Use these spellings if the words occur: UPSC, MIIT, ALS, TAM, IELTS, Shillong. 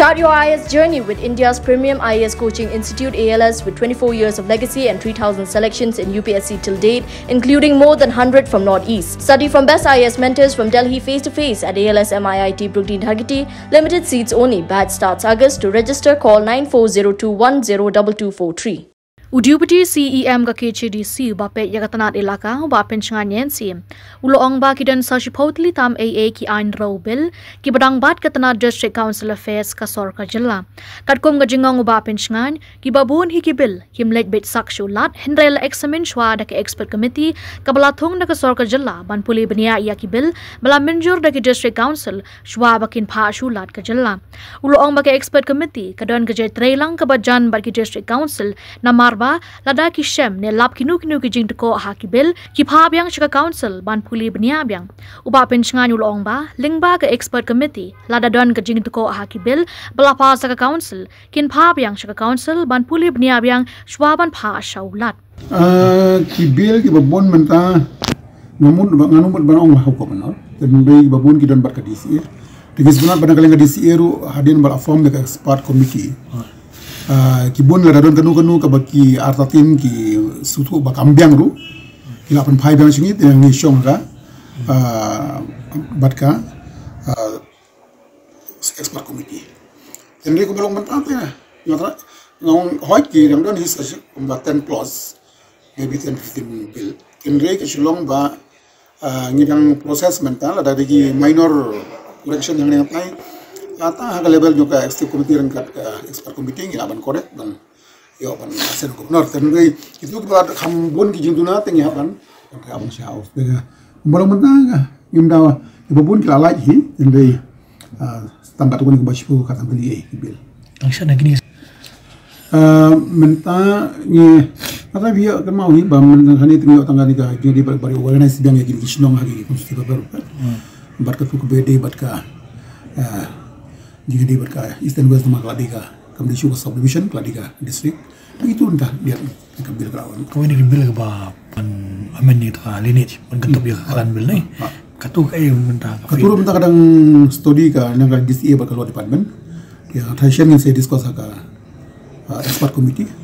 Start your IELTS journey with India's premium IELTS coaching institute ALS with 24 years of legacy and 3,000 selections in UPSC till date, including more than 100 from Northeast. Study from best IELTS mentors from Delhi face-to-face at ALS MIIT Brookdean Hargitay. Limited seats only. Batch starts August. To register, call 9402102243. Udiubudi CEM kaki CDC bape yakatanat ilaka bapen chenganyen sim. Uloong ba kidan sa shipotli tam AA ki AIN̈ robel ki badang bat katanat district council affairs kasor kajela. Katkom gajengong bapen chengan ki babun hikibil himlet bet sakshu lat henrel examen shwa daki expert committee kabalathong daki kasor kajela banpuli benia iya kibil bala menjur daki district council shwa bakin pha shulat kajela. Uloong baki expert committee kadan gajet relang kabajan baki district council namar lada kishem ne lap kinu kinu kijing teko hakibil kipha yang shika council ban puli benia biang uba pencengan ulong ba lingba ke expert committee lada don kijing teko hakibil belapa saka council kin phab yang shika council ban puli benia biang shwaban pha shaulat kibil kibabon menta namun nganumut banong hukum no tenbe babon kidan bat kadisi tikisuna ban kaleng kadisi eru hadin bal form de expert committee kibun ladadon kanu kabaki artatim ki sutu bakambiang ru kilapan pai biang singit yang ngishong ra batka expert committee yang dia kubalong mentate ya ngong hoki yang don his combatant plus maybe 10-15 bill in rek shilong ba ngidang proses mental ada di minor correction yang ngapai kata level juga eksekutif komite rengkat expert committee aban korek dan yo aban asen gubernur tenri itu kita hambun kijung tuna teng ya kan aban syauf bega belum mentang imdawa ibun kila lagi tenri standar kuning baspu kata beli bil tangsa negeri menta ni kata dia kemau hi ba mentani tengok tangga nikah jadi bari awareness yang jadi senang hari konstitusi baru bat ketuk bede bat ka jadi berkah Eastern West sama Kladika, kemudian juga subdivision Kladika district. Itu entah biar kebil kerawan. Kau ini kebil kebab, amannya itu lineage, mengentuk ya kalian bil nih. Katu kayak mentah. Katu mentah kadang studi kan yang kadis iya berkeluar department. Ya, Thailand yang saya diskus agak expert committee.